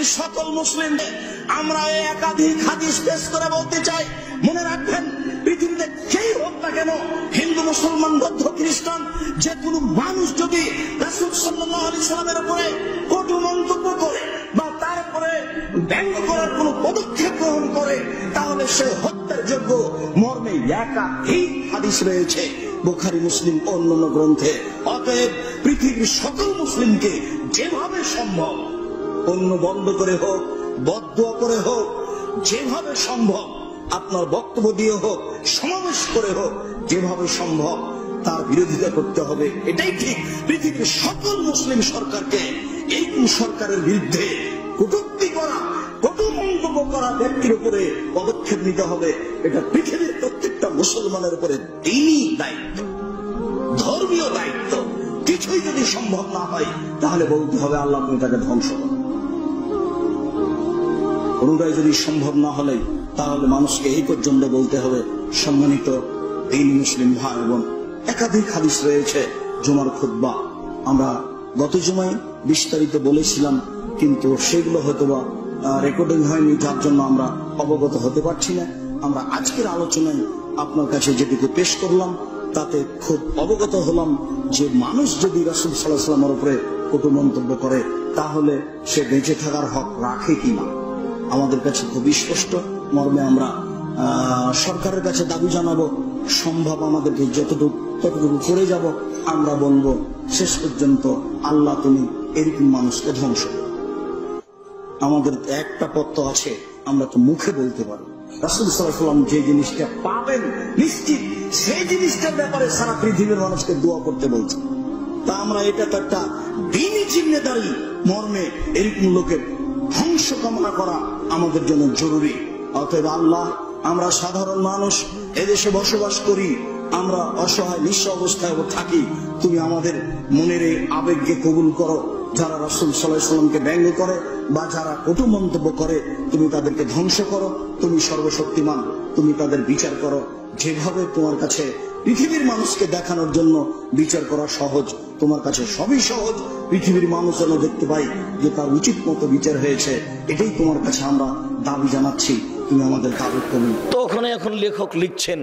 পৃথিবীর সকল মুসলিমদের আমরা এই একাধিক হাদিস পেশ করে বলতে চাই, মনে রাখবেন পৃথিবীতে যেই হোক না কেন, হিন্দু মুসলমান বৌদ্ধ খ্রিস্টান, যে কোনো মানুষ যদি রাসূল সাল্লাল্লাহু আলাইহি সাল্লামের উপরে কটু মন্তব্য করে বা তার উপরে ব্যঙ্গ করার কোনো পদক্ষেপ গ্রহণ করে তাহলে সে হত্যার যোগ্য। মর্মে একাধিক হাদিস রয়েছে বুখারী মুসলিম অন্যান্য গ্রন্থে। অতএব পৃথিবীর সকল মুসলিমকে যেভাবে সম্ভব অন্য বন্ধ করে হোক, বদদোয়া করে হোক, যেভাবে সম্ভব আপনার বক্তব্য দিয়ে হোক, সমাবেশ করে হোক, যেভাবে সম্ভব তার বিরোধিতা করতে হবে। এটাই ঠিক। পৃথিবীর সকল মুসলিম সরকারকে এই সরকারের বিরুদ্ধে কটূক্তি করা, কটু মন্তব্য করা ব্যক্তির উপরে পদক্ষেপ নিতে হবে। এটা পৃথিবীর প্রত্যেকটা মুসলমানের উপরে দিনই দায়িত্ব, ধর্মীয় দায়িত্ব। কিছুই যদি সম্ভব না হয় তাহলে বলতে হবে আল্লাহ আপনি তাকে ধ্বংস করুন। কোনটাই যদি সম্ভব না হলে তাহলে মানুষকে এই পর্যন্ত বলতে হবে। সম্মানিত দিনী মুসলিম ভাই বোন, একাধিক হাদিস রয়েছে জুমার খুতবা। আমরা গত জুমায় বিস্তারিত বলেছিলাম, কিন্তু সেগুলো হয়তোবা রেকর্ডিং হয়নি, যার জন্য আমরা অবগত হতে পারছি না। আমরা আজকের আলোচনায় আপনার কাছে যেটুকু পেশ করলাম তাতে খুব অবগত হলাম যে মানুষ যদি রাসূল সাল্লাল্লাহু আলাইহি ওয়াসাল্লামের উপরে কটু মন্তব্য করে তাহলে সে বেঁচে থাকার হক রাখে কিনা। আমাদের কাছে খুবই স্পষ্ট মর্মে আমরা সরকারের কাছে দাবি জানাবো, সম্ভব আমাদেরকে যতটুকু ততটুকু করে যাব। আমরা বলবো শেষ পর্যন্ত আল্লাহ তুমি এরকম মানুষকে ধ্বংস। আমাদের একটা পথ আছে, আমরা তো মুখে বলতে পারি। রাসূল সাল্লাল্লাহু আলাইহি ওয়াসাল্লাম যে জিনিসটা পাবেন নিশ্চিত, সেই জিনিসটার ব্যাপারে সারা পৃথিবীর মানুষকে দোয়া করতে বলছে। তা আমরা এটা তো একটা দিনই জিম্মেদারি মর্মে এরকম লোকের ধ্বংস কামনা করা আমাদের জন্য জরুরি। অতএব আল্লাহ, আমরা সাধারণ মানুষ, এদেশে বসবাস করি, আমরা অসহায় নিঃস্ব অবস্থায় থাকি। তুমি আমাদের মনের এই আবেগকে কবুল করো। যারা রাসূল সাল্লাল্লাহু আলাইহি ওয়াসাল্লামকে ব্যঙ্গ করে বা যারা কটু মন্তব্য করে তুমি তাদেরকে ধ্বংস করো। তুমি সর্বশক্তিমান, তুমি তাদের বিচার করো যেভাবে তোমার কাছে পৃথিবীর মানুষকে দেখানোর জন্য বিচার করা সহজ। তোমার কাছে সবই সহজ। পৃথিবীর মানুষ যেন দেখতে পাই যে তার উচিত মতো বিচার হয়েছে, এটাই তোমার কাছে আমরা দাবি জানাচ্ছি। তুমি আমাদের দাবি করুন। তো ওখানে এখন লেখক লিখছেন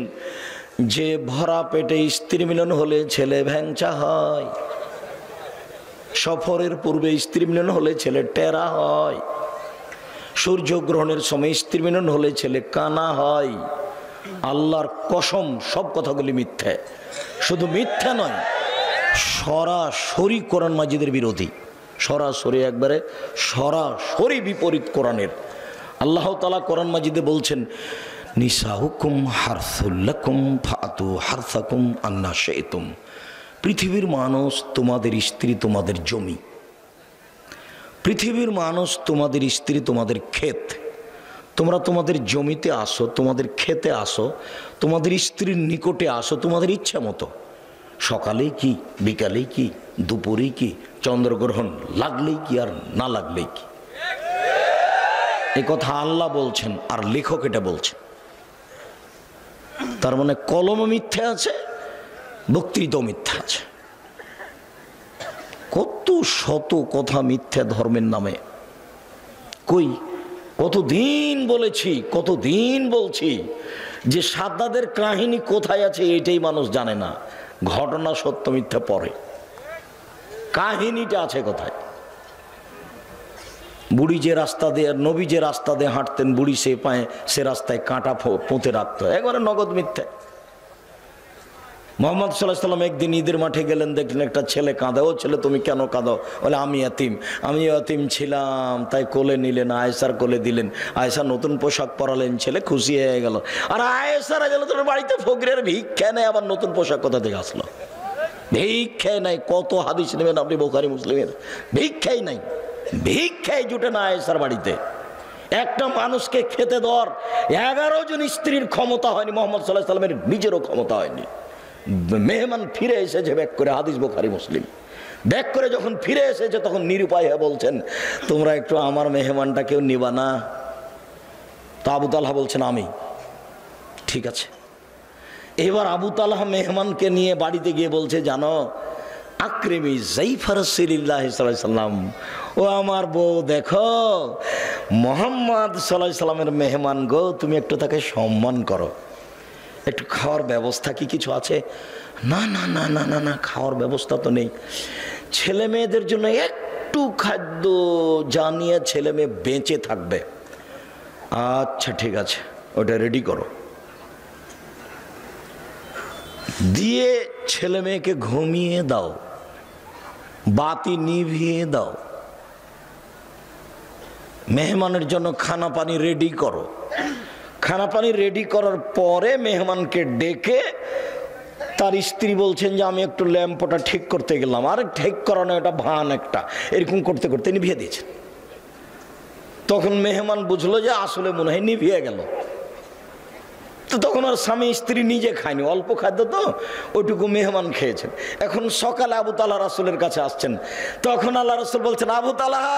যে ভরা পেটে স্ত্রী মিলন হলে ছেলে ভ্যাংচা হয়, সফরের পূর্বে স্ত্রী মিলন হলে ছেলে টেরা হয়, সূর্য গ্রহণের সময় স্ত্রী মিলন হলে ছেলে কানা হয়। আল্লাহর কসম সব কথাগুলি মিথ্যা। শুধু মিথ্যা নয়, সরাসরি কোরআন মাজিদের বিরোধী, সরাসরি, একবারে সরাসরি বিপরীত কোরআনের। আল্লাহ তাআলা কোরআন মাজিদে বলছেন, নিসাউকুম হারসুল্লাকুম ফাতু হারসাকুম আন্না শাইতুম। পৃথিবীর মানুষ তোমাদের স্ত্রী, তোমাদের জমি। পৃথিবীর মানুষ তোমাদের স্ত্রী, তোমাদের ক্ষেত। তোমরা তোমাদের জমিতে আসো, তোমাদের ক্ষেতে আসো, তোমাদের স্ত্রীর নিকটে আসো তোমাদের ইচ্ছা মতো। সকালেই কি, বিকালেই কি, দুপুরেই কি, চন্দ্রগ্রহণ লাগলেই কি আর না লাগলেই কি। এই কথা আল্লাহ বলছেন আর লেখক এটা বলছেন। তার মানে কলম মিথ্যা আছে, বক্তৃতা মিথ্যা আছে। কত শত কথা মিথ্যা ধর্মের নামে। কই কতদিন বলেছি, কতদিন বলছি যে সাদ্দাদের কাহিনী কোথায় আছে এটাই মানুষ জানে না। ঘটনা সত্য মিথ্যা পরে, কাহিনীটা আছে কোথায়। বুড়ি যে রাস্তা দিয়ে, নবী যে রাস্তা দিয়ে হাঁটতেন, বুড়ি সে পায়ে সে রাস্তায় কাঁটা পুঁতে রাখত, একবারে নগদ মিথ্যা। মোহাম্মদ সাল্লাল্লাহু আলাইহি ওয়াসাল্লাম একদিন ঈদের মাঠে গেলেন, দেখলেন একটা ছেলে কাঁদে। ও ছেলে, তুমি কেন কাঁদো? বলে, আমি এতিম ছিলাম। তাই কোলে নিলেন, আয়েশার কোলে দিলেন, আয়েশা নতুন পোশাক পরালেন, ছেলে খুশি হয়ে গেল। আর আয়েশা রাদিয়াল্লাহু তাআলা বাড়িতে ফকিরের ভিক্ষা নেয়, আবার নতুন পোশাক কোথা থেকে আসলো? ভিক্ষাই নাই। কত হাদিস নেবেন আপনি বুখারী মুসলিমের, ভিক্ষাই নাই, ভিক্ষাই জুটে না আয়েশার বাড়িতে। একটা মানুষকে খেতে দেওয়ার 11 জন স্ত্রীর ক্ষমতা হয়নি, মোহাম্মদ সাল্লাল্লাহু আলাইহি ওয়াসাল্লামের নিজেরও ক্ষমতা হয়নি। মেহমান ফিরে এসেছে ব্যাক করে, হাদিস বুখারী মুসলিম। ব্যাক করে যখন ফিরে এসেছে তখন নিরুপায় হয়ে বলছেন, তোমরা একটু আমার মেহমানটা কেউ নিবা না? তো আবু তালহা বলছেন, আমি। ঠিক আছে। এবার আবু তালহা মেহমানকে নিয়ে বাড়িতে গিয়ে বলছে, জানো, আকরিমি যাইফার রাসূলিল্লাহ সাল্লাল্লাহু আলাইহি ওয়াসাল্লাম, मोहम्मद सल्लल्लाहु अलैहि वसल्लम मेहमान गो तुम एक सम्मान करो एक खावर व्यवस्था की किछु आछे ना ना ना ना ना ना खावर व्यवस्था तो नहीं छेले मेयेदेर जोन्नो एकटू खाद्य जानिए छेले मेये बेंचे थाकबे अच्छा ठीक आछे ओटा रेडी करो दिए छेले मेयेके घुमिए दाओ बाती निभिए दाओ मेहमानेर जोन्नो खाना पानी रेडी करो खाना पानी रेडी करार परे मेहमान के डेके तार स्त्री बोलछेन जे आमी एकटु लैम्पटा ठीक करते गेलाम आरे ठीक करानो एटा भान एकटा एरकम करते करते निभिए दिएछेन तखन मेहमान बुझलो जे आसले मने हय निभिए गेल तो तखन आर स्वामी स्त्री निजे खायनि अल्प खाद्य तो ओइटुकु मेहमान खेयेछेन एखन सकाले आबू तालहा रसूलेर काछे आसछेन तखन आल्लाह रसूल बोलछेन आबू तालहा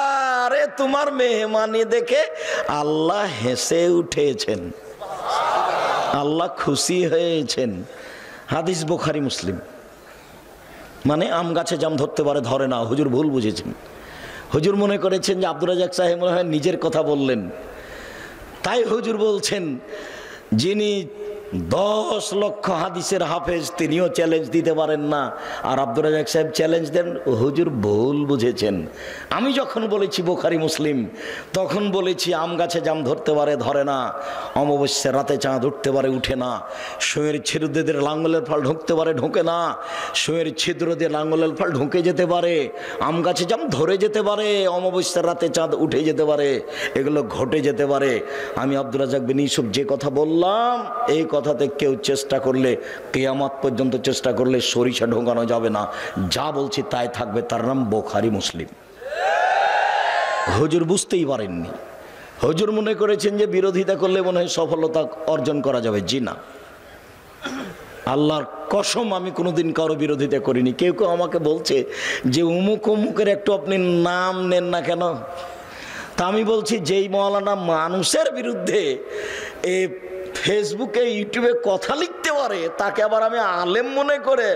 अरे तुम्हार मेहमानी देखे आल्लाह हेसे उठेछेन आल्लाह खुशी हयेछेन हादिस बुखारी मुस्लिम माने आम गाचे जाम धरते पारे धरे ना हुजूर भूल बुझेछेन हुजूर मने करेछेन जे आब्दुर राज्जाक साहेब मने हय निजेर कथा बोललेन ताई हुजूर बोलछेन जिनी 10 लक्ष हादिसेर हाफेज तिनिओ चैलेंज दिते पारेन ना और आब्दुर राज्जाक साहेब चैलेंज देन हुजूर भूल बुझेछेन आमी जखन बोलेछि बुखारी मुस्लिम तखन बोलेछि आम गाचे जाम धरते पारे धरे ना अमावस्या राते चाँद उठते पारे उठे ना शुएर छिद्र दिये लांगलेर फल ढुकते पारे ढोके ना शुएर छिद्र दिये लांगलेर फल ढुके जेते पारे आम गाचे जाम धरे जेते पारे अमावस्या राते चाँद उठे जेते पारे एगुलो घटे जेते पारे आमी आब्दुर राज्जाक बिन यूसुफ जे कथा बोललाम एई কথাতে কেউ চেষ্টা করলে কিয়ামত পর্যন্ত চেষ্টা করলে সরিষা ঢোকানো যাবে না যা বলছি তাই থাকবে তার নাম বুখারী মুসলিম হুজুর বুঝতেই পারেননি হুজুর মনে করেছেন যে বিরোধিতা করলে মনে হয় সফলতা অর্জন করা যাবে জি না আল্লাহর কসম আমি কোনোদিন কারো বিরোধিতা করিনি কেউ কেউ আমাকে বলছে যে উমুক উমুকের একটু আপনি নাম নেন না কেন তা আমি বলছি যেই মাওলানা মানুষের বিরুদ্ধে এ फेसबुके यूट्यूबे कथा लिखते पारे ताके आबार आमी आलेम मने करे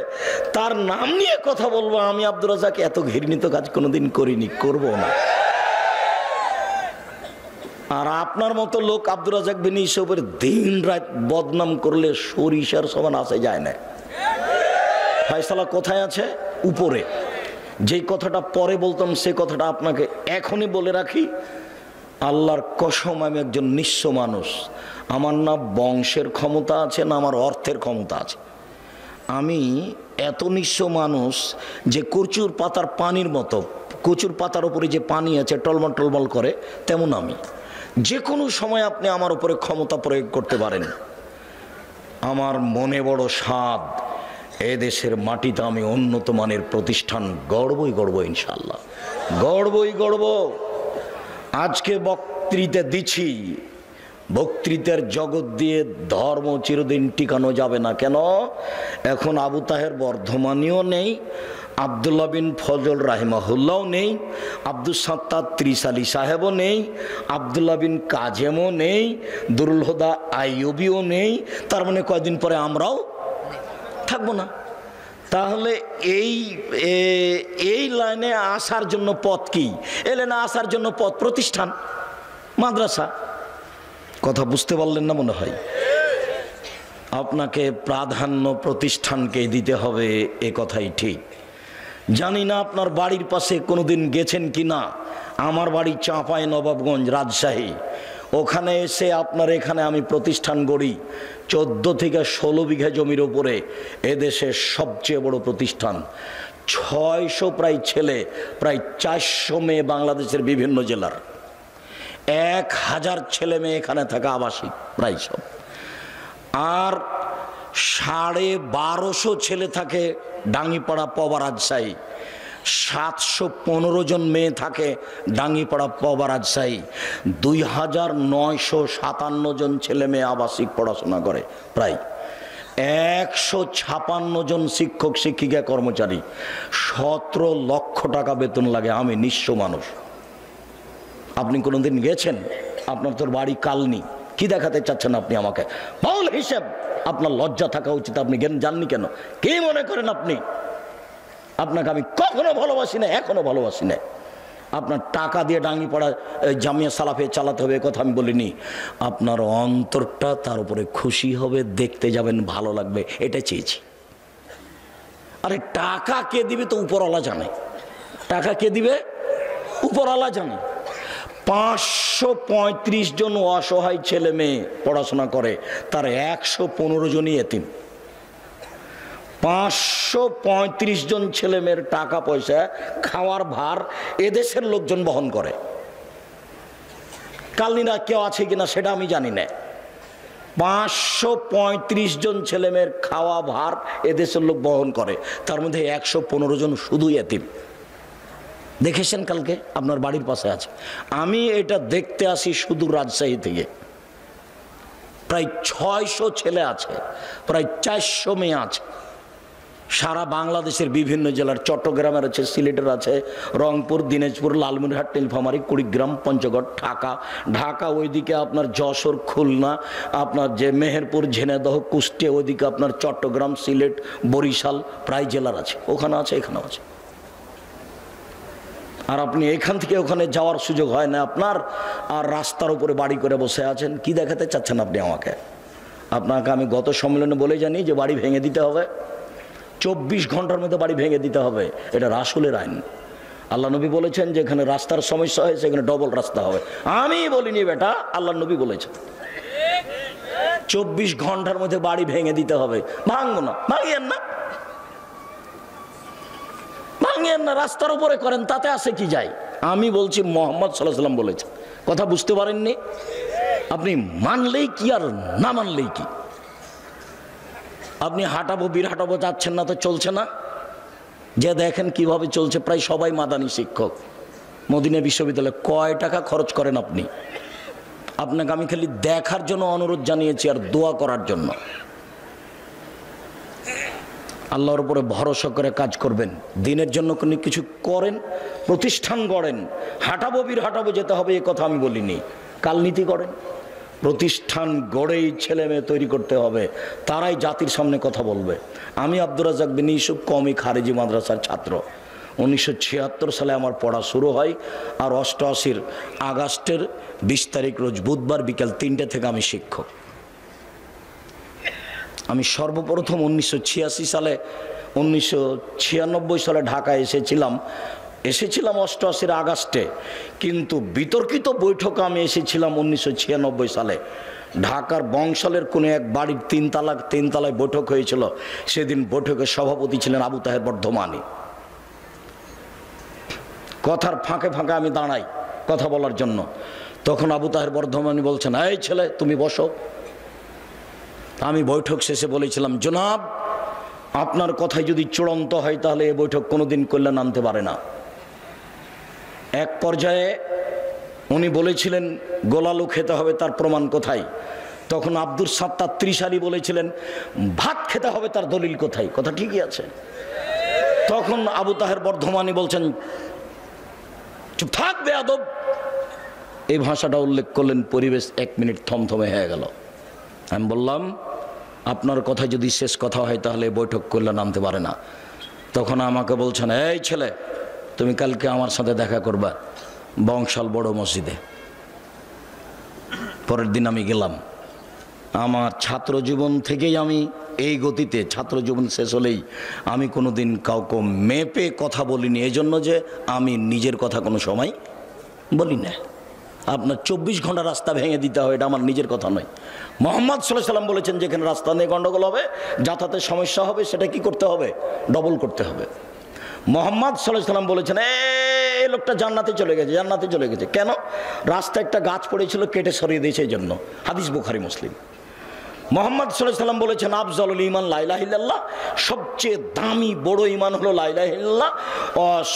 तार नाम निये कथा बोलबो आमी आब्दुर राज्जाक एत घृणित काज कोनोदिन करिनि करबो ना और आपनार मतो लोक आब्दुर राज्जाक बिन यूसुफेर दिन रात बदनाम करले सरिषार समान आसे जाय ना फैसला कोथाय आछे उपरे जे कथाटा परे बोलताम से कथाटा आपनाके एखोनी बोले राखी आल्लाहर कसम आमी एकजन निश्चय मानुष आमार ना बंशेर क्षमता आछे ना आमार अर्थेर क्षमता आछे आमी एतो निश्चय मानुष जे कचुर पातार पानिर मतो कचुर पातार उपरे जे पानी आछे टलमल टलमल करे तेमन आमी जे कोनो समय आपनि आमार उपरे क्षमता प्रयोग करते पारेन आमार मने बड़ो साद ए देशेर माटिते आमी उन्नत मानेर प्रतिष्ठान गड़बई गड़ब इनशाल्लाह गड़बई गड़ब आज के बक्तृता दिछि बक्तृतार जगत दिए धर्म चिरदिन टिकानो जाबे ना केन एखन आबू ताहेर बर्धमानीओ नेই আব্দুল্লাহ বিন ফজল রাহিমাহুল্লাহ নেই আব্দুস সাত্তার ত্রিশালী সাহেবও নেই আব্দুল্লাহ বিন কাজেমও নেই দুরুল হুদা আইয়ুবীও নেই তার মানে কয়দিন পরে আমরাও থাকব না তাহলে এই এই লাইনে আসার জন্য পথ কি এলেনা আসার জন্য পথ প্রতিষ্ঠান মাদ্রাসা कथा बुझते पारलेन ना मने हय आपनाके प्राधान्य प्रतिष्ठानके दिते हबे ए कथाई ठीक जानि ना आपनार बाड़ीर पाशे कोनोदिन गेछेन किना आमार बाड़ी चापाय नवाबगंज राजशाही ओखाने एसे आपनार एखाने आमी प्रतिष्ठान गड़ी 14 থেকে 16 बीघा जमिर उपरे ए देशेर सबचेये बड़ो प्रतिष्ठान 600 प्राय छेले प्राय 400 मेये बांग्लादेशेर विभिन्न जेलार 1000 छेले में एखाने थाका आवासिक प्राय सब और 1250 छेले थाके डांगीपाड़ा पवा राजशाही 715 जन मेये थाके डांगीपाड़ा पवा राजशाही 2957 जन छेले मेये आवासिक पढ़ाशोना करे प्राय 156 जन शिक्षक शिक्षिका कर्मचारी 17 लक्ष टाका वेतन लागे आमी निश्चय मानुष আপনি কোনদিন গেছেন আপনার তোর বাড়ি কালনি কি দেখাতে চাচ্ছেন আপনি আমাকে ভুল হিসাব আপনার লজ্জা থাকা উচিত আপনি জাননি কেন কি মনে করেন আপনি আপনাকে আমি কখনো ভালোবাসি না এখনো ভালোবাসি না আপনার টাকা দিয়ে ডাঙ্গি পড়া জামিয়া সালাফে চালাতে হবে কথা আমি বলিনি। আপনার অন্তরটা তার উপরে খুশি হবে, দেখতে যাবেন, ভালো লাগবে, এটা চেয়েছি। আরে টাকা কে দিবে তো উপরওয়ালা জানে, টাকা কে দিবে উপরওয়ালা জানে। 535 জন অসহায় ছেলে মেয়ে পড়াশোনা করে, তার 115 জনই এতিম। 535 জন ছেলে মেয়ের টাকা পয়সা খাওয়ার ভার এদেশের লোকজন বহন করে। কালনীরা কেউ আছে কিনা সেটা আমি জানি না। 535 জন ছেলে মেয়ের খাওয়া ভার এদেশের লোক বহন করে, তার মধ্যে 115 জন শুধু এতিম। দেখেছেন কালকে আপনার বাড়ির পাশে আছে, আমি এটা দেখতে আসি শুধু রাজশাহী থেকে। প্রায় 600 ছেলে আছে, প্রায় 400 মেয়ে আছে, সারা বাংলাদেশের বিভিন্ন জেলার, চট্টগ্রামের আছে, সিলেটের আছে, রংপুর, দিনাজপুর, লালমনিরহাট, নীলফামারী, কুড়িগ্রাম, পঞ্চগড়, ঢাকা, ওইদিকে আপনার যশোর, খুলনা, আপনার যে মেহেরপুর, ঝিনাইদহ, কুষ্টিয়া, ওইদিকে আপনার চট্টগ্রাম, সিলেট, বরিশাল, প্রায় জেলার আছে, ওখানে আছে, এখানেও আছে। আর আপনি এখান থেকে ওখানে যাওয়ার সুযোগ হয় না আপনার, আর রাস্তার উপরে বাড়ি করে বসে আছেন। কি দেখাতে চাচ্ছেন আপনি আমাকে? আপনাকে আমি গত সম্মেলনে বলে জানি যে বাড়ি ভেঙে দিতে হবে, 24 ঘন্টার মধ্যে বাড়ি ভেঙে দিতে হবে, এটা রাসূলের আইন। আল্লাহ নবী বলেছেন যেখানে রাস্তার সমস্যা হয় সেখানে ডবল রাস্তা হবে। আমি বলিনি বেটা, আল্লাহ নবী বলেছেন 24 ঘন্টার মধ্যে বাড়ি ভেঙে দিতে হবে। ভাঙবো না, ভাঙিয়েন না, ভাঙিয়েন না, রাস্তার উপরে করেন, তাতে আসে কি যায়? আমি বলছি মুহাম্মদ সাল্লাল্লাহু আলাইহি ওয়াসাল্লাম বলেছেন। কথা বুঝতে পারেননি? আপনি মানলেই কি আর না মানলেই কি? আপনি হাঁটাবো বীর হাঁটাবো যাচ্ছেন না তো চলছে না, যে দেখেন কিভাবে চলছে। প্রায় সবাই মাদানী শিক্ষক, মদিনা বিশ্ববিদ্যালয়ে। কয় টাকা খরচ করেন আপনি? আপনাকে আমি খালি দেখার জন্য অনুরোধ জানিয়েছি আর দোয়া করার জন্য। আল্লাহর উপরে ভরসা করে কাজ করবেন, দিনের জন্য কোনো কিছু করেন, প্রতিষ্ঠান গড়েন। হাঁটাবো বীর হাঁটাবো যেতে হবে এ কথা আমি বলিনি। কালনীতি করেন, প্রতিষ্ঠান গড়েই ছেলে মেয়ে তৈরি করতে হবে, তারাই জাতির সামনে কথা বলবে। আমি আব্দুর রাজ্জাক বিন ইউসুফ কওমি খারেজি মাদ্রাসার ছাত্র। 1976 সালে আমার পড়া শুরু হয়, আর 88 আগস্টের 20 তারিখ রোজ বুধবার বিকাল 3টা থেকে আমি শিক্ষক। আমি সর্বপ্রথম 1986 সালে 1996 সালে ঢাকায় এসেছিলাম 88 আগস্টে, কিন্তু বিতর্কিত বৈঠকে আমি এসেছিলাম 1996 সালে। ঢাকার বংশালের কোনো এক বাড়ির তিনতলায় বৈঠক হয়েছিল। সেদিন বৈঠকের সভাপতি ছিলেন আবু তাহের বর্ধমানী। কথার ফাঁকে ফাঁকে আমি দাঁড়াই কথা বলার জন্য। তখন আবু তাহের বর্ধমানী বলছেন, এই ছেলে তুমি বসো। আমি বৈঠক শেষে বলেছিলাম, জনাব আপনার কথায় যদি চূড়ান্ত হয় তাহলে এ বৈঠক কোনোদিন কল্যাণ আনতে পারে না। এক পর্যায়ে উনি বলেছিলেন গোলালু খেতে হবে, তার প্রমাণ কোথায়? তখন আব্দুর সাত্তার ত্রিশালী বলেছিলেন ভাত খেতে হবে, তার দলিল কোথায়? কথা ঠিকই আছে। তখন আবু তাহের বর্ধমানী বলছেন চুপ থাক বেয়াদব, এই ভাষাটা উল্লেখ করলেন। পরিবেশ 1 মিনিট থমথমে হয়ে গেল। আমি বললাম আপনার কথা যদি শেষ কথা হয় তাহলে বৈঠক কল্যাণ আনতে পারে না। তখন আমাকে বলছেন, এই ছেলে তুমি কালকে আমার সাথে দেখা করবা বংশাল বড় মসজিদে। পরের দিন আমি গেলাম। আমার ছাত্র জীবন থেকেই আমি এই গতিতে, ছাত্র জীবন শেষ হলেই আমি কোনো দিন কাউকে মেপে কথা বলিনি, এজন্য যে আমি নিজের কথা কোনো সময় বলি না। আপনার 24 ঘন্টা রাস্তা ভেঙে দিতে হয় এটা আমার নিজের কথা নয়। মুহাম্মদ সাল্লাল্লাহু আলাইহি ওয়াসাল্লাম বলেছেন যেখানে রাস্তা নিয়ে গণ্ডগোল হবে, যাতায়াতের সমস্যা হবে, সেটা কি করতে হবে? ডবল করতে হবে। মুহাম্মদ সাল্লাল্লাহু আলাইহি ওয়াসাল্লাম বলেছেন, এই লোকটা জান্নাতে চলে গেছে। কেন? রাস্তা একটা গাছ পড়েছিল, কেটে সরিয়ে দিয়েছে, এই জন্য। হাদিস বুখারী, মুসলিম। মুহাম্মদ সাল্লাল্লাহু আলাইহি ওয়াসাল্লাম বলেছেন আফজালুল ঈমান লা ইলাহা ইল্লাল্লাহ, সবচেয়ে দামি বড় ঈমান হলো লা ইলাহা ইল্লাল্লাহ,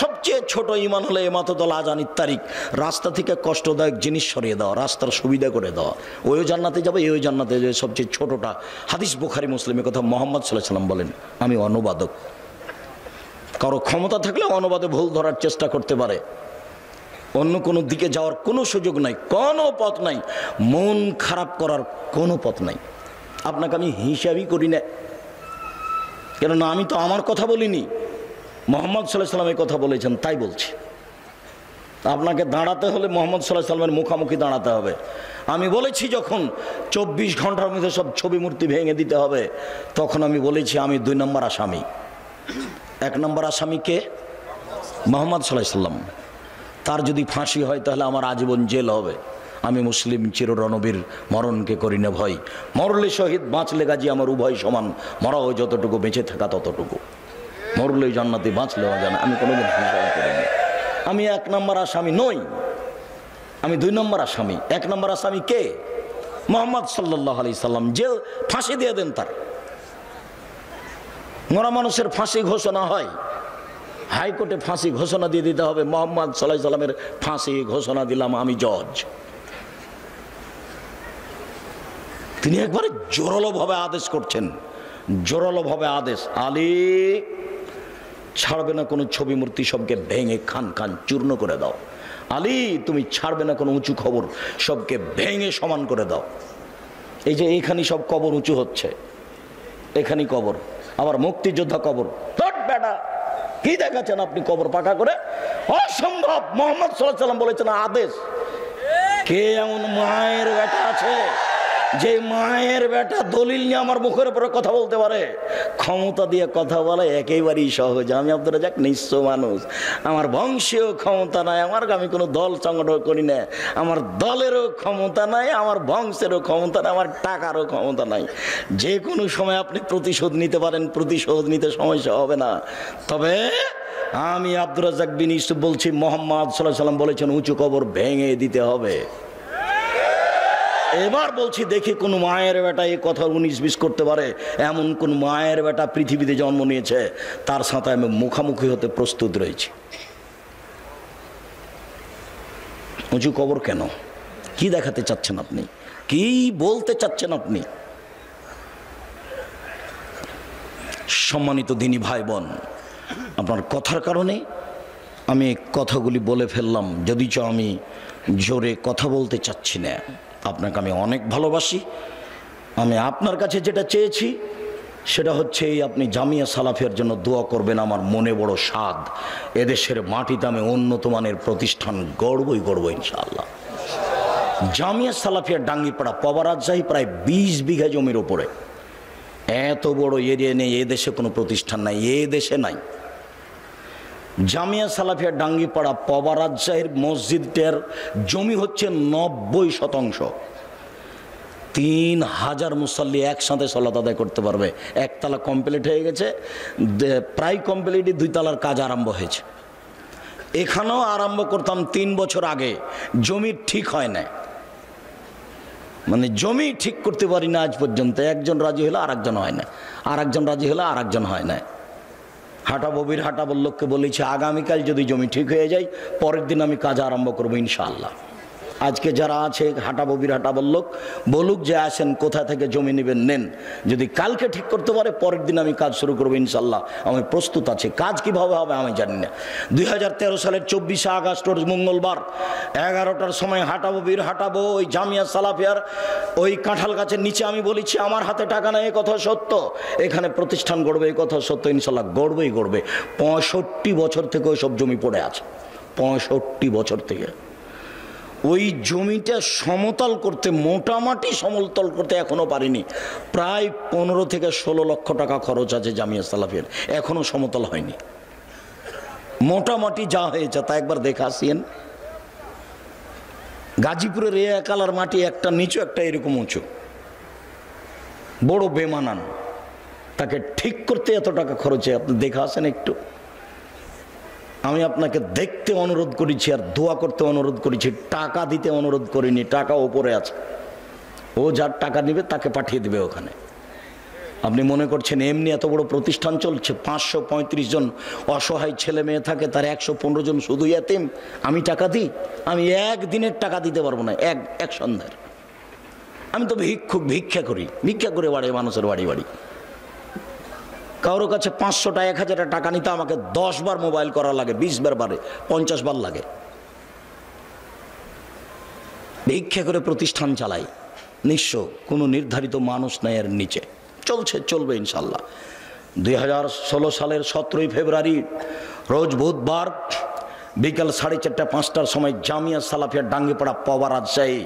সবচেয়ে ছোট ঈমান হলো ইমাতাতুল আযান ইত্তারিক, রাস্তা থেকে কষ্টদায়ক জিনিস সরিয়ে দেওয়া, রাস্তার সুবিধা করে দেওয়া। ওইও জান্নাতে যাবে, এও জান্নাতে যাবে, সবচেয়ে ছোটটা। হাদিস বুখারী, মুসলিমের কথা মুহাম্মদ সাল্লাল্লাহু আলাইহি ওয়াসাল্লাম বলেন। আমি অনুবাদক, কারো ক্ষমতা থাকলে অনুবাদে ভুল ধরার চেষ্টা করতে পারে, অন্য কোনো দিকে যাওয়ার কোনো সুযোগ নাই, কোনো পথ নাই, মন খারাপ করার কোনো পথ নাই। আপনাকে আমি হিসাবই করি না, কেননা আমি তো আমার কথা বলিনি, মুহাম্মদ সাল্লাল্লাহু আলাইহি ওয়াসাল্লাম এই কথা বলেছেন, তাই বলছি। আপনাকে দাঁড়াতে হলে মোহাম্মদ সাল্লাল্লাহু আলাইহি ওয়াসাল্লামের মুখামুখি দাঁড়াতে হবে। আমি বলেছি যখন ২৪ ঘন্টার মধ্যে সব ছবি মূর্তি ভেঙে দিতে হবে, তখন আমি বলেছি আমি ২ নম্বর আসামি, ১ নম্বর আসামি কে? মোহাম্মদ সাল্লাল্লাহু আলাইহি ওয়াসাল্লাম। তার যদি ফাঁসি হয় তাহলে আমার আজীবন জেল হবে। আমি মুসলিম চির রণবীর, মরণকে করি না ভয়, মরলে শহীদ বাঁচলে গাজী আমার উভয় সমান, মরাও যতটুকু বেঁচে থাকা ততটুকু, মরলে জান্নাতে বাঁচলে অজানা। আমি কোনোদিন হিংসা করি না। আমি 1 নম্বর আসামি নই, আমি 2 নম্বর আসামি। 1 নম্বর আসামি কে? মোহাম্মদ সাল্লাল্লাহু আলাইহি সাল্লাম। জেল ফাঁসি দিয়ে দেন তার, মরা মানুষের ফাঁসি ঘোষণা হয়, হাইকোর্টে ফাঁসি ঘোষণা দিয়ে দিতে হবে মোহাম্মদ সাল্লাল্লাহু আলাইহি সাল্লামের ফাঁসি ঘোষণা দিলাম আমি জজ। তিনি একবারে জোরালোভাবে আদেশ করছেন, জোরালোভাবে আদেশ, আলী ছাড়বে না কোনো ছবি মূর্তি, সবকে ভেঙে খান খান চূর্ণ করে দাও। আলী তুমি ছাড়বে না কোনো উঁচু খবর, সবকে ভেঙে সমান করে দাও। এই যে এইখানে সব কবর উঁচু হচ্ছে, এখানে কবর, আবার মুক্তিযোদ্ধা কবর, বেটা কি দেখাচ্ছেন আপনি কবর পাকা করে? অসম্ভব। মোহাম্মদ সাল্লাল্লাহু আলাইহি সাল্লাম বলেছেন আদেশ। কে এমন মায়ের বেটা আছে যে মায়ের বেটা দলিল নিয়ে আমার মুখের উপরে কথা বলতে পারে? ক্ষমতা দিয়ে কথা বলা একেবারেই সহজ। আমি আব্দুর রাজ্জাক নিঃস্ব মানুষ, আমার বংশীয় ক্ষমতা নাই, আমার আমি কোনো দল সংগঠন করি না, আমার দলেরও ক্ষমতা নাই, আমার বংশেরও ক্ষমতা নাই, আমার টাকারও ক্ষমতা নাই। যে কোনো সময় আপনি প্রতিশোধ নিতে পারেন, প্রতিশোধ নিতে সমস্যা হবে না। তবে আমি আব্দুর রাজ্জাক বিন ইউসুফ বলছি মোহাম্মদ সাল্লাল্লাহু আলাইহি সাল্লাম বলেছেন উঁচু কবর ভেঙে দিতে হবে। এবার বলছি দেখি কোন মায়ের বেটা এই কথা 19-20 করতে পারে। এমন কোন মায়ের বেটা পৃথিবীতে জন্ম নিয়েছে, তার সাথে আমি মুখামুখি হতে প্রস্তুত রয়েছি। উঁচু কবর কেন? কি দেখাতে চাচ্ছেন আপনি? কি বলতে চাচ্ছেন আপনি? সম্মানিত দিনী ভাই বোন, আপনার কথার কারণে আমি কথাগুলি বলে ফেললাম, যদিচ আমি জোরে কথা বলতে চাচ্ছি না। আপনাকে আমি অনেক ভালোবাসি। আমি আপনার কাছে যেটা চেয়েছি সেটা হচ্ছে এই, আপনি জামিয়া সালাফিয়ার জন্য দোয়া করবেন। আমার মনে বড় স্বাদ, এদেশের মাটিতে আমি উন্নত মানের প্রতিষ্ঠান গড়বই গড়ব ইনশাআল্লাহ। জামিয়া সালাফিয়ার ডাঙ্গিপাড়া পবারাজশাহী প্রায় 20 বিঘা জমির ওপরে, এত বড় এরিয়া নেই, এদেশে কোনো প্রতিষ্ঠান নাই, এ দেশে নাই। জামিয়া সালাফিয়া ডাঙ্গিপাড়া পবারাজশাহীর মসজিদটার জমি হচ্ছে 90%। 3000 মুসল্লি একসাথে সলাত আদায় করতে পারবে। একতলা কমপ্লিট হয়ে গেছে, প্রায় কমপ্লিটই, 2 তলার কাজ আরম্ভ হয়েছে। এখানেও আরম্ভ করতাম 3 বছর আগে, জমি ঠিক হয় না, মানে জমি ঠিক করতে পারি না আজ পর্যন্ত। একজন রাজি হলে আরেকজন হয় না, আরেকজন রাজি হলে আরেকজন হয় না। হাটা ববির হাটা বল্লককে বলেছে আগামীকাল যদি জমি ঠিক হয়ে যায় পরের দিন আমি কাজ আরম্ভ করবো ইনশাআল্লাহ। আজকে যারা আছে হাটা ববির হাটা বল্লক বলুক যে আসেন কোথা থেকে জমি নেবেন, নেন। যদি কালকে ঠিক করতে পারে পরের দিন আমি কাজ শুরু করবো ইনশাআল্লাহ। আমি প্রস্তুত আছি। কাজ কীভাবে হবে আমি জানি না। 2013 সালের 24শে আগস্ট মঙ্গলবার 11টার সময় হাটা ববির হাটাবো ওই জামিয়া সালাফিয়ার ওই কাঁঠাল গাছের নিচে আমি বলেছি আমার হাতে টাকা নেই, এ কথা সত্য। এখানে প্রতিষ্ঠান গড়বে, এই কথা সত্য ইনশাল্লাহ, গড়বেই গড়বে। 65 বছর থেকে ওই সব জমি পড়ে আছে, 65 বছর থেকে। ওই জমিটা সমতল করতে, মোটামুটি সমতল করতে এখনও পারিনি। প্রায় 15 থেকে 16 লক্ষ টাকা খরচ আছে জামিয়া সালাফিয়ার, এখনও সমতল হয়নি। মোটামুটি যা হয়েছে তা একবার দেখে আসিয়েন। গাজীপুরের এ একালার মাটি একটা নিচু, একটা এরকম উঁচু, বড় বেমানান। তাকে ঠিক করতে এত টাকা খরচে, আপনি দেখে আসেন একটু। আমি আপনাকে দেখতে অনুরোধ করেছি আর দোয়া করতে অনুরোধ করেছি, টাকা দিতে অনুরোধ করিনি। টাকা ওপরে আছে, ও যার টাকা নেবে তাকে পাঠিয়ে দেবে ওখানে। আপনি মনে করছেন এমনি এত বড় প্রতিষ্ঠান চলছে, 535 জন অসহায় ছেলে মেয়ে থাকে, তার 115 জন শুধু ইয়াতিম। আমি টাকা দিই? আমি একদিনের টাকা দিতে পারবো না, এক সন্ধ্যার। আমি তো ভিক্ষুক, ভিক্ষা করে বাড়ি, মানুষের বাড়ি বাড়ি। কারোর কাছে 500 টাকা 1000 টাকা নিতে আমাকে 10 বার মোবাইল করা লাগে, 20 বার বাড়ে, 50 বার লাগে। ভিক্ষা করে প্রতিষ্ঠান চালাই, নিঃস্ব, কোনো নির্ধারিত মানুষ নাই এর নিচে। চলছে, চলবে ইনশাল্লাহ। 2016 সালের 17ই ফেব্রুয়ারি রোজ বুধবার বিকাল 4:30-5টার সময় জামিয়া সালাফিয়া ডাঙ্গিপাড়া পাওয়া রাজশাহী,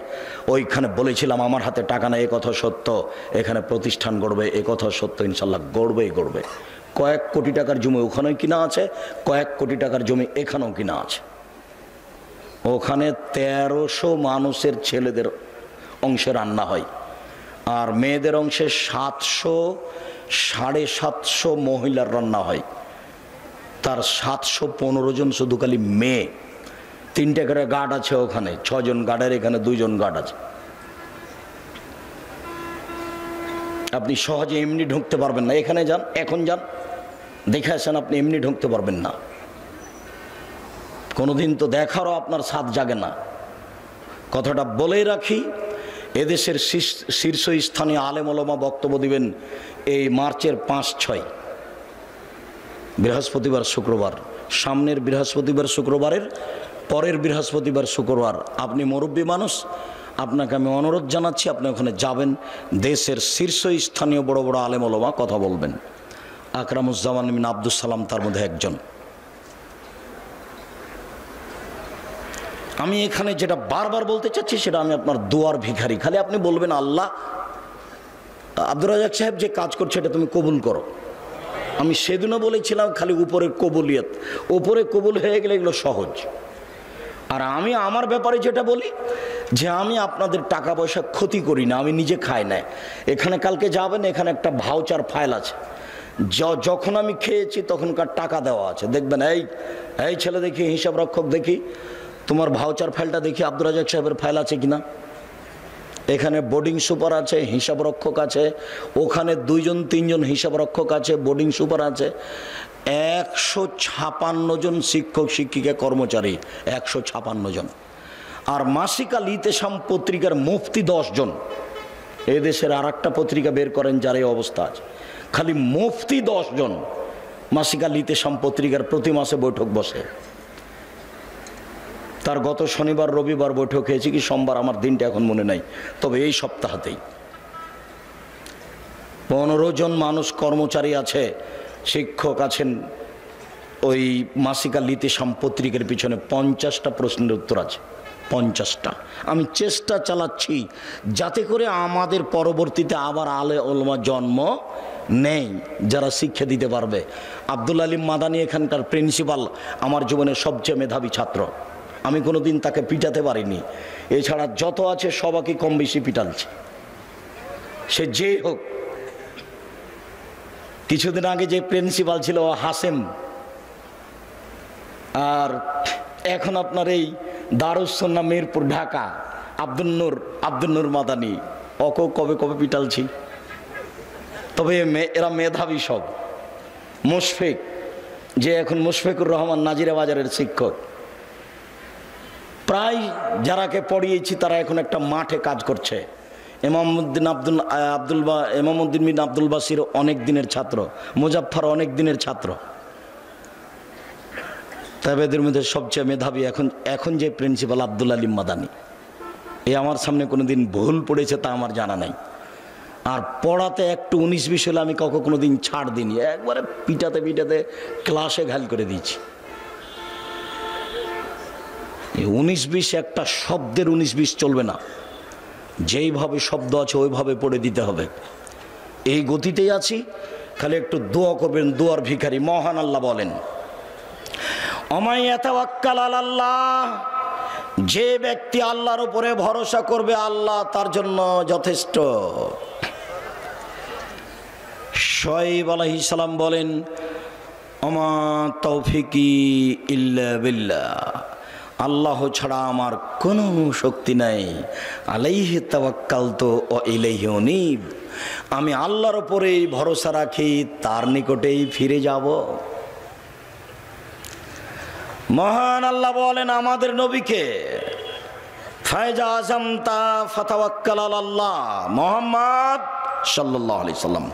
ওইখানে বলেছিলাম আমার হাতে টাকা নাই, একথা সত্য। এখানে প্রতিষ্ঠান গড়বে, একথা সত্য, ইনশাল্লাহ গড়বেই গড়বে। কয়েক কোটি টাকার জমি ওখানেও কিনা আছে, কয়েক কোটি টাকার জমি এখানেও কিনা আছে। ওখানে 1300 মানুষের ছেলেদের অংশে রান্না হয়, আর মেয়েদের অংশে 700-750 মহিলার রান্না হয়। তার 715 জন শুধু খালি মেয়ে। 3টা করে গার্ড আছে ওখানে, 6 জন গার্ডের এখানে 2 জন গার্ড আছে। আপনি সহজে এমনি ঢুকতে পারবেন না। এখানে যান, এখন যান, দেখে আসেন, আপনি এমনি ঢুকতে পারবেন না কোনোদিন। তো দেখারও আপনার স্বাদ জাগে না। কথাটা বলেই রাখি, এদেশের শীর্ষস্থানীয় আলেম ওলামা বক্তব্য দিবেন এই মার্চের 5-6 বৃহস্পতিবার শুক্রবার, সামনের বৃহস্পতিবার শুক্রবারের পরের বৃহস্পতিবার শুক্রবার। আপনি মুরব্বী মানুষ, আপনাকে আমি অনুরোধ জানাচ্ছি, আপনি ওখানে যাবেন। দেশের শীর্ষস্থানীয় বড় বড় আলেম ওলামা কথা বলবেন। আকরামুজ্জামান বিন আব্দুস সালাম তার মধ্যে একজন। আমি এখানে যেটা বারবার বলতে চাচ্ছি সেটা, আমি আপনার দোয়ার ভিখারি। খালি আপনি বলবেন, আল্লাহ আব্দুর রাজ্জাক সাহেব যে কাজ করছে এটা তুমি কবুল করো। আমি সেদিনও বলেছিলাম, খালি উপরের কবুলিয়ত, উপরে কবুল হয়ে গেলে এগুলো সহজ। আর আমি আমার ব্যাপারে যেটা বলি, যে আমি আপনাদের টাকা পয়সা ক্ষতি করি না, আমি নিজে খাই না। এখানে কালকে যাবেন, এখানে একটা ভাউচার ফাইল আছে, যখন আমি খেয়েছি তখনকার টাকা দেওয়া আছে। দেখবেন, এই ছেলে দেখি, হিসাব রক্ষক দেখি, তোমার ভাউচার ফাইলটা দেখি আব্দুর রাজ্জাক সাহেবের ফাইল আছে কিনা। এখানে বোর্ডিং সুপার আছে, হিসাব রক্ষক আছে, ওখানে 2-3 জন হিসাব রক্ষক আছে, বোর্ডিং সুপার আছে। 156 জন শিক্ষক শিক্ষিকা কর্মচারী, 156 জন। আর মাসিক আল ইতেসাম পত্রিকার মুফতি 10 জন। এদেশের আর একটা পত্রিকা বের করেন যার এই অবস্থা আছে, খালি মুফতি 10 জন। মাসিক আল ইতেসাম পত্রিকার প্রতি মাসে বৈঠক বসে, তার গত শনিবার রবিবার বৈঠক হয়েছে কি সোমবার, আমার দিনটা এখন মনে নাই, তবে এই সপ্তাহতেই 15 জন মানুষ কর্মচারী আছে, শিক্ষক আছেন। ওই মাসিকা লিতে সাম্পত্রিকের পিছনে 50টা প্রশ্নের উত্তর আছে, 50টা। আমি চেষ্টা চালাচ্ছি যাতে করে আমাদের পরবর্তীতে আবার আলে ওলমা জন্ম নেই যারা শিক্ষা দিতে পারবে। আব্দুল আলিম মাদানি এখানকার প্রিন্সিপাল, আমার জীবনের সবচেয়ে মেধাবী ছাত্র। আমি কোনো দিন তাকে পিটাতে পারিনি, এছাড়া যত আছে সবাইকে কম বেশি পিটালছে, সে যেই হোক। কিছুদিন আগে যে প্রিন্সিপাল ছিল হাসেম, আর এখন আপনার এই দারুসুন্নাহ মিরপুর ঢাকা আব্দুল নূর মাদানি, ওকে কবে কবে পিটালছি। তবে এরা মেধাবী সব। মুশফিক, যে এখন মুশফিকুর রহমান নাজিরা বাজারের শিক্ষক, প্রায় যারাকে পড়িয়েছি তারা এখন একটা মাঠে কাজ করছে। ইমামউদ্দিন বিন আব্দুল বাসির অনেক দিনের ছাত্র, মুজাফফর অনেক দিনের ছাত্র। তবে এদের মধ্যে সবচেয়ে মেধাবী এখন যে প্রিন্সিপাল আব্দুল আলিম মাদানি, এ আমার সামনে কোনো দিন ভুল পড়েছে তা আমার জানা নাই। আর পড়াতে একটু 19-20 হলে আমি কাউকে কোনো দিন ছাড় দিইনি, একবারে পিটাতে পিটাতে ক্লাসে ঘাল করে দিয়েছি। 19-20 একটা শব্দের 19-20 চলবে না, যেইভাবে শব্দ আছে ওইভাবে পড়ে দিতে হবে। এই গতিতেই আছি, খালি একটু দোয়া করবেন, দোয়ার ভিখারি। মহান আল্লাহ বলেন, আমায় ইয়াতাওয়াক্কাল আলাল্লাহ, যে ব্যক্তি আল্লাহর উপরে ভরসা করবে আল্লাহ তার জন্য যথেষ্ট। শোয়েব আলাইহিস সালাম বলেন, আমা তাওফিকি ইল্লা বিল্লাহ, আল্লাহ ছাড়া আমার কোনো শক্তি নাই। আলাইহি তাওয়াক্কালতু ওয়া ইলাইহি উনীব, আমি আল্লাহর উপরেই ভরসা রাখি, তার নিকটেই ফিরে যাব। মহান আল্লাহ বলেন আমাদের নবীকে, ফায়জা আজমতা ফাতাওয়াক্কাল আলাল্লাহ মুহাম্মদ সাল্লাল্লাহু আলাইহি সাল্লাম,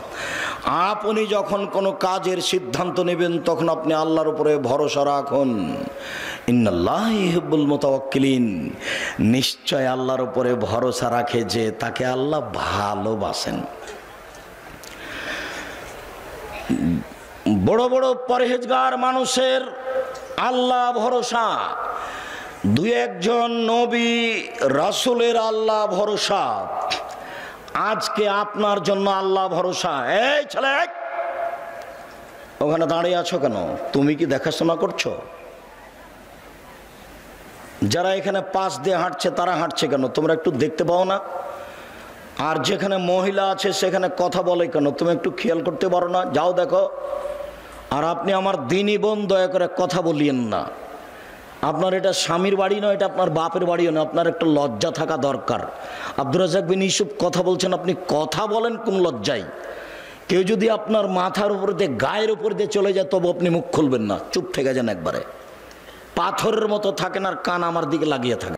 আপনি যখন কোনো কাজের সিদ্ধান্ত নেবেন তখন আপনি আল্লাহর উপরে ভরসা রাখুন। ইন্নাল্লাহি ইউহিব্বুল মুতাওয়াক্কিলিন, নিশ্চয় আল্লাহর উপরে ভরসা রাখে যে তাকে আল্লাহ ভালোবাসেন। বড় বড় পরহেজগার মানুষের आल्ला भरोसा दुई एक जन नबी रसूलेर आल्ला भरोसा आज के आपनार जन्य आल्ला भरोसा ऐ छेले ओखाने दाड़िये आछो केन तुमी कि देखाशोना करछो যারা এখানে পাশ দিয়ে হাঁটছে তারা হাঁটছে কেন তোমরা একটু দেখতে পাও না আর যেখানে মহিলা আছে সেখানে কথা বলে কেন তুমি একটু খেয়াল করতে পারো না যাও দেখো আর আপনি আমার দিনী বোন দয়া করে কথা বলিয়েন না আপনার এটা স্বামীর বাড়ি নয় এটা আপনার বাপের বাড়িও নয় আপনার একটা লজ্জা থাকা দরকার আব্দুর রাজ্জাক বিন ইউসুফ কথা বলছেন আপনি কথা বলেন কোন লজ্জায় কেউ যদি আপনার মাথার উপর দিয়ে গায়ের উপর দিয়ে চলে যায় তবে আপনি মুখ খুলবেন না চুপ থেকে যান একবারে পাথরের মতো থাকেন আর কান আমার দিকে লাগিয়ে থাকেন।